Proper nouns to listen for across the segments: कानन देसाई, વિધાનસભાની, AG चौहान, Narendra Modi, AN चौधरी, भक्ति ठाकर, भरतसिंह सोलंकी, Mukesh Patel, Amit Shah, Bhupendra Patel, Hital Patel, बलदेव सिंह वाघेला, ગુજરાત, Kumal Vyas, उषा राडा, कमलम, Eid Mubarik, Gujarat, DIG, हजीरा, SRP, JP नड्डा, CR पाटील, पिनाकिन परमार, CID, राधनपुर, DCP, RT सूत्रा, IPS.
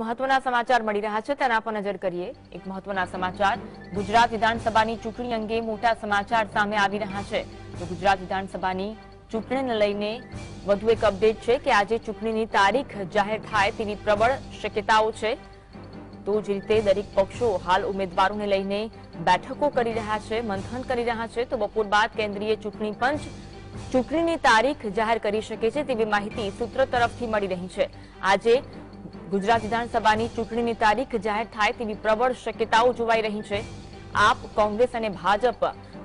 મહત્વના સમાચાર મળી રહ્યા છે તેના પર નજર કરીએ। એક મહત્વના સમાચાર ગુજરાત વિધાનસભાની ચૂંટણી અંગે મોટા સમાચાર સામે આવી રહ્યા છે। તો ગુજરાત વિધાનસભાની ચૂંટણીને લઈને વધુ એક અપડેટ છે કે આજે ચૂંટણીની તારીખ જાહેર થાય તેની પ્રબળ શક્યતાઓ છે। તો જે રીતે દરેક પક્ષો હાલ ઉમેદવારોને લઈને બેઠકો કરી રહ્યા છે, મંથન કરી રહ્યા છે, તો બપોર બાદ કેન્દ્રીય ચૂંટણી પંચ ચૂંટણીની તારીખ જાહેર કરી શકે છે તેવી માહિતી સૂત્ર તરફથી મળી રહી છે। આજે गुजरात विधानसभा की चूंटणी की तारीख जाहिर थाय तेवी प्रबल शक्यताओं जोवाई रही है। आप, कांग्रेस और भाजप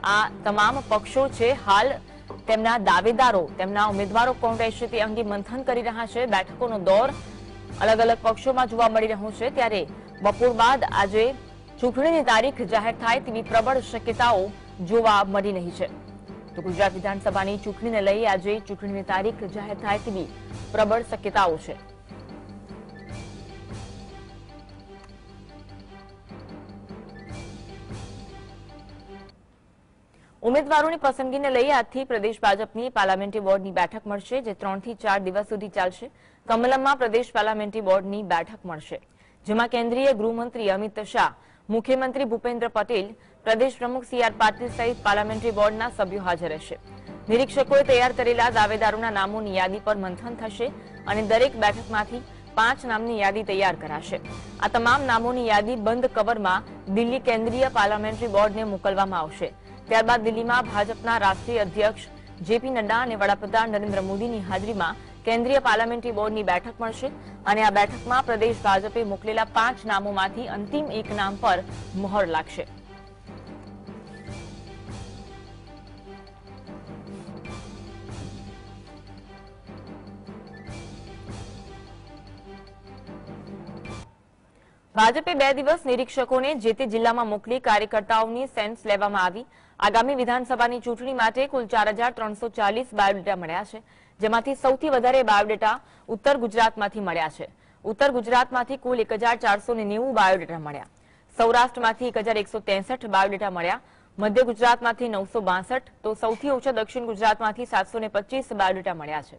आ तमाम पक्षों छे हाल तेमना दावेदारों तेमना उम्मीदवारों कोण रहेशे ते अंगे मंथन करी रह्या छे। बेठकोनो दौर अलग अलग पक्षों में जोवा मळी रह्यो छे। त्यारे बपोर बाद आज चूंटणी की तारीख जाहिर थाय तेवी प्रबल शक्यताओं जोवा मळी रही है। तो गुजरात विधानसभा की चूंटणी ने लई आज चूंटणी की तारीख जाहिर थाय तेवी प्रबल शक्यताओं छे। उम्मीदवारों की पसंदगी ने लई आज प्रदेश भाजपनी पार्लामेंटरी बोर्ड की बैठक मळशे, जे 3 થી 4 दिवस सुधी चालशे। कमलम में प्रदेश पार्लामेंटरी बोर्ड की बैठक मळशे, जेमां केन्द्रीय गृहमंत्री अमित शाह, मुख्यमंत्री भूपेन्द्र पटेल, प्रदेश प्रमुख CR पाटील सहित पार्लामेंटरी बोर्ड सभ्यो हाजर रहेशे। निरीक्षकोए तैयार करेला दावेदारोना नामोनी यादी पर मंथन थशे अने दरेक बेठकमांथी 5 नामनी यादी तैयार कराशे। आ तमाम नामोनी यादी बंद कवरमां दिल्ली केन्द्रीय पार्लामेंटरी बोर्डने मोकलवामां आवशे। त्यारबाद दिल्ली में भाजपा राष्ट्रीय अध्यक्ष JP नड्डा और वडाप्रधान नरेन्द्र मोदी की हाजरी में केन्द्रीय पार्लामेंटरी बोर्ड की बैठक मळशे और आ बैठक में प्रदेश भाजपे मोकलेला 5 नामों में अंतिम एक नाम पर मोहर लागशे। भाजपे 2 दिवस निरीक्षकों ने जे-ते जिला में मोकली कार्यकर्ताओं की सेंस लेवामां आवी। आगामी विधानसभा की चूंटणी माटे कुल 4340 बायोडेटा मळ्या छे, जेमांथी सौथी वधारे बायोडेटा उत्तर गुजरातमांथी मळ्या छे। उत्तर गुजरातमांथी कुल 1490 बायोडेटा मळ्या, सौराष्ट्रमांथी 1163 बायोडेटा मळ्या, मध्य गुजरातमांथी 962, तो सौथी ओछा दक्षिण गुजरातमांथी 725 बायोडेटा मळ्या छे।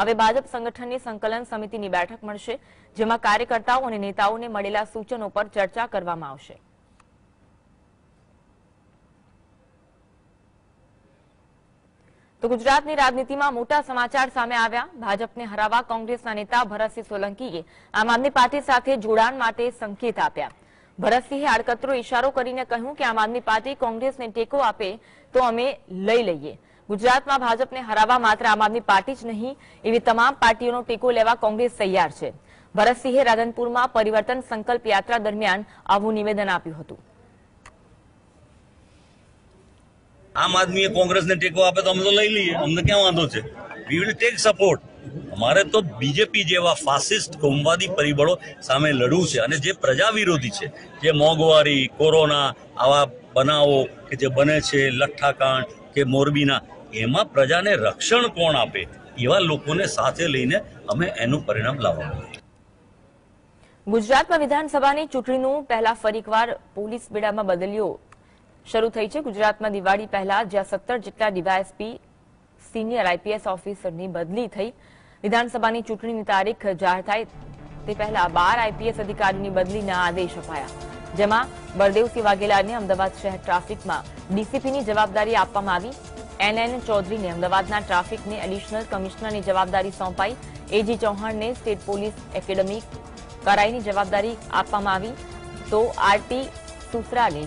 हवे भाजप संगठन की संकलन समिति की बैठक मळशे, जेमां कार्यकर्ताओं और नेताओं ने मळेला सूचनों पर चर्चा करवामां आवशे। तो गुजरात की राजनीति में मोटा समाचार सामे आव्या। भाजपने हरावा कांग्रेस नेता भरतसिंह सोलंकीए आम आदमी पार्टी साथे जोड़ाण माटे संकेत आप्या। भरतसिंहे आड़कतरो इशारो करीने कह्युं कि आम आदमी पार्टी कांग्रेस ने टेको आपे तो अमे लई लईए। गुजरात में भाजपने हरावा मात्र आम आदमी पार्टी ज नहीं, एवी तमाम पार्टीओनो टेको लेवा कांग्रेस तैयार छे। भरतसिंहे राधनपुर में परिवर्तन संकल्प यात्रा दरमियान आवुं निवेदन आप्युं हतुं। आम आदमी कांग्रेस ने टेको आपे तो हम तो लई लीए, हमने क्या वांधो छे, वी विल टेक सपोर्ट। हमारे तो बीजेपी जेवा फासिस्ट कोमवादी परिबळो सामे लड़वुं छे अने जे प्रजा विरोधी छे, जे मोंघवारी, कोरोना आवा बनावो के जे बने छे, लठ्ठाकांड के मोरबीना, एमां प्रजाने रक्षण कोण आपे, एवा लोकोने साथे लईने अमे एनुं परिणाम लाववानुं। गुजरात में विधानसभा की चूंटणीनो पहला फरीकवार पोलीस बेड़ामां बदल्यो शुरू थई छे। गुजरात में दिवाळी पहला ज्यां 17 जेटला डीवायएसपी सीनियर आईपीएस ऑफिसर की बदली थी। विधानसभा की चूंटणी की तारीख जाहिर थाय ते पहला 12 आईपीएस अधिकारी की बदली आदेश अपाया, जेमां बलदेव सिंह वाघेला ने अमदावाद शहर ट्राफिक में डीसीपी की जवाबदारी आपवामां आवी। AN चौधरी ने अमदावादना ट्राफिक ने एडिशनल कमिश्नर की जवाबदारी सौंपाई। AG चौहान ने स्टेट पोलिस एकेडमी कराई की जवाबदारी आपवामां आवी। तो RT सूत्रा ने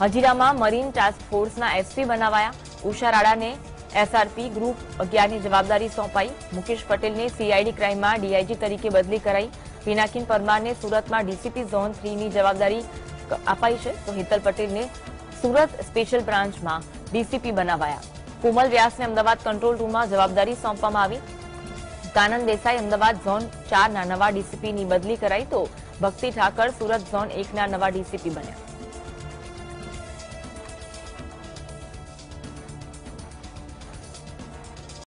हजीरा में मरीन टास्क फोर्स SP बनावाया। उषा राडा ने SRP ग्रुप 11 की जवाबदारी सौंपाई। मुकेश पटेल ने CID क्राइम में DIG तरीके बदली कराई। पिनाकिन परमार ने सूरत में DCP झोन 3 की जवाबदारी अपाई है। तो हितल पटेल ने सूरत स्पेशल ब्रांच में DCP बनावाया। कुमल व्यास ने अमदावाद कंट्रोल रूम में जवाबदारी सौंपवामां आवी। कानन देसाई अमदावाद झोन 4 नवा DCP की बदली कराई। तो भक्ति ठाकर सूरत झोन 1 नवा DCP बन्या।